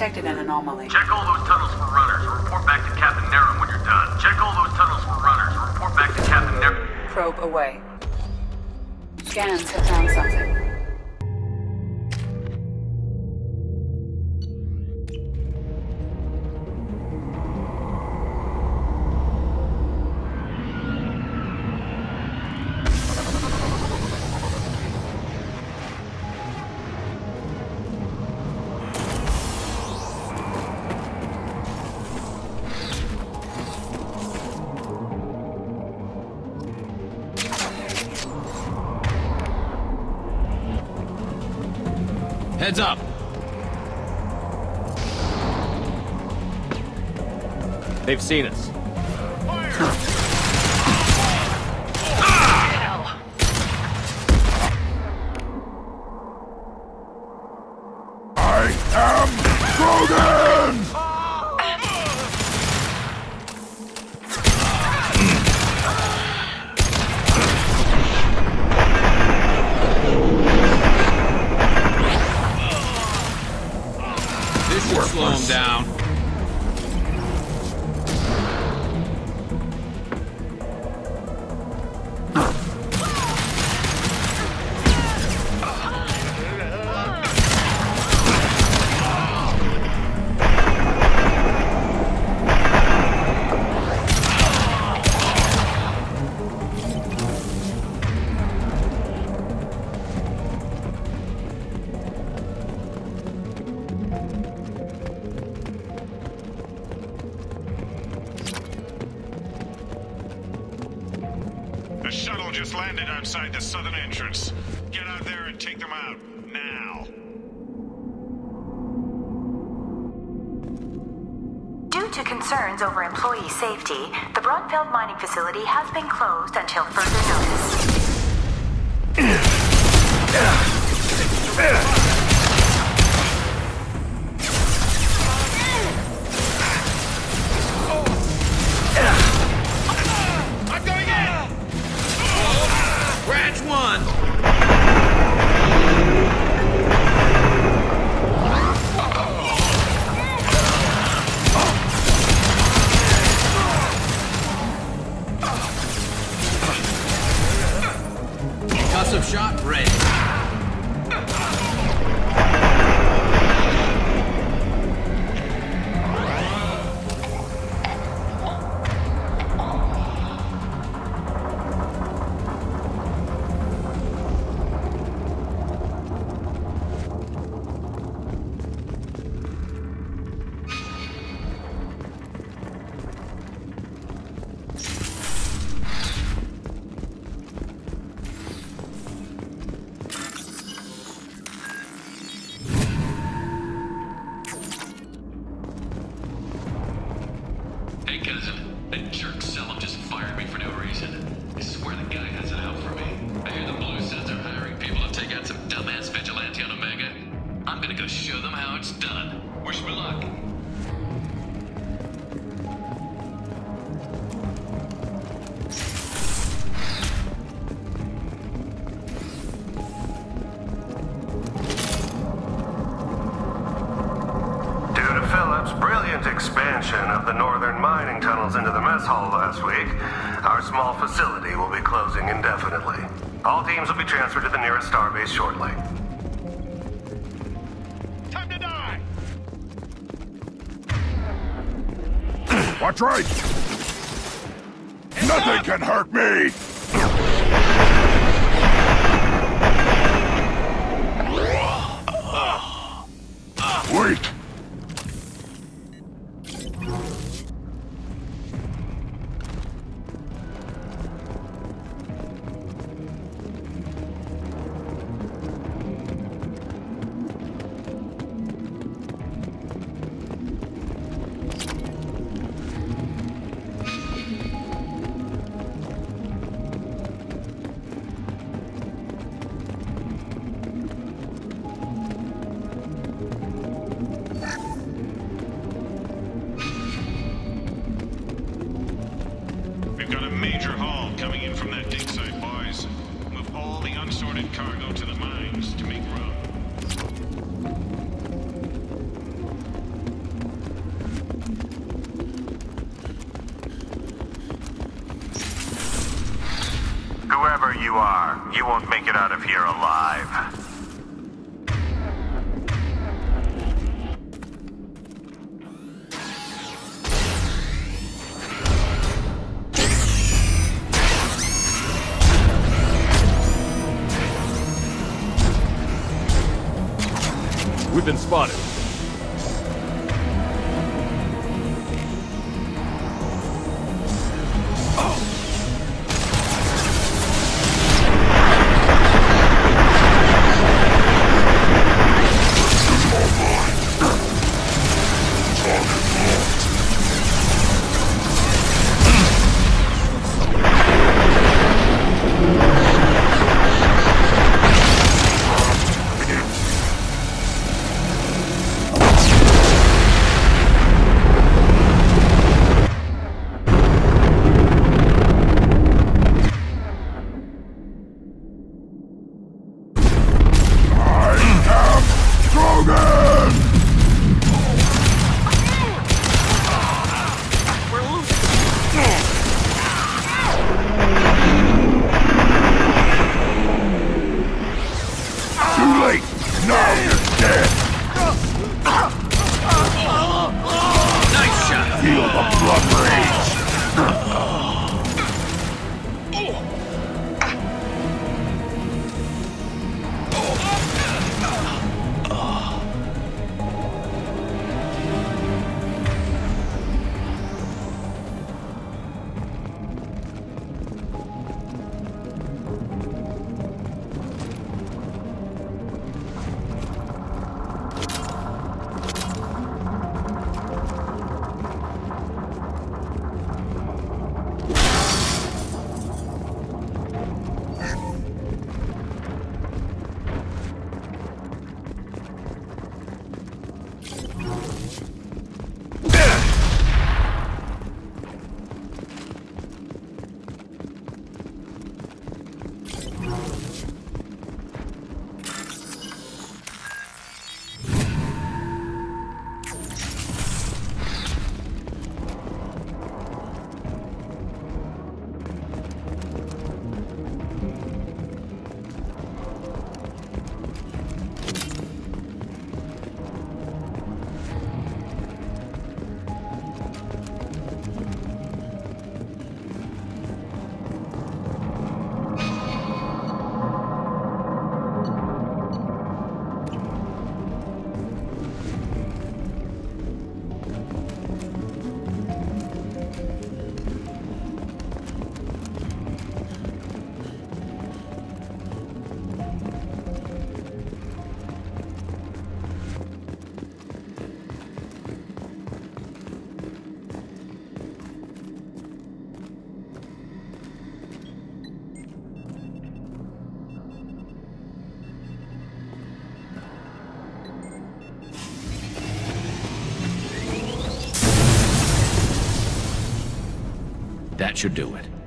detected an anomaly. Check all those tunnels for runners. Report back to Captain Nero when you're done. Check all those tunnels for runners. Report back to Captain Nero. Probe away. Scans have found something. Heads up! They've seen us. Fire. I am Grogan! Slow him down. The shuttle just landed outside the southern entrance. Get out there and take them out, now. Due to concerns over employee safety, the Broadfield mining facility has been closed until further notice. Branch one! Cuts of shot red. That jerk Selim just fired me for no reason. I swear the guy has it out for me. I hear the Blue says they're hiring people to take out some dumbass vigilante on Omega. I'm gonna go show them how it's done. Wish me luck. Of the northern mining tunnels into the mess hall last week, our small facility will be closing indefinitely. All teams will be transferred to the nearest starbase shortly. Time to die! Watch right! Nothing can hurt me! Wait! Major haul coming in from that dig site, boys. Move all the unsorted cargo to the mines to make room. you are, you won't make it out of here alive. We've been spotted. That should do it.